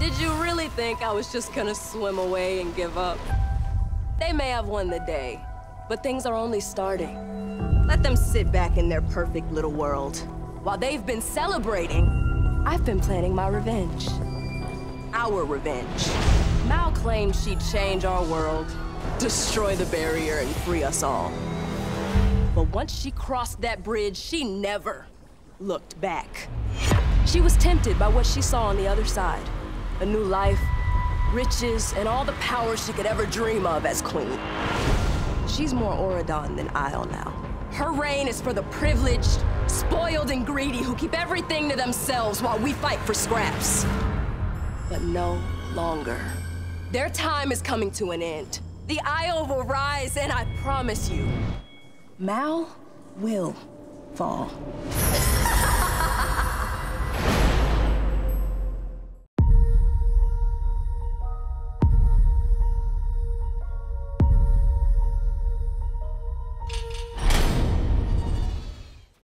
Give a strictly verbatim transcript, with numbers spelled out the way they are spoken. Did you really think I was just gonna swim away and give up? They may have won the day, but things are only starting. Let them sit back in their perfect little world. While they've been celebrating, I've been planning my revenge. Our revenge. Mal claimed she'd change our world, destroy the barrier, and free us all. But once she crossed that bridge, she never looked back. She was tempted by what she saw on the other side. A new life, riches, and all the power she could ever dream of as queen. She's more Auradon than Isle now. Her reign is for the privileged, spoiled, and greedy who keep everything to themselves while we fight for scraps. But no longer. Their time is coming to an end. The Isle will rise, and I promise you, Mal will fall.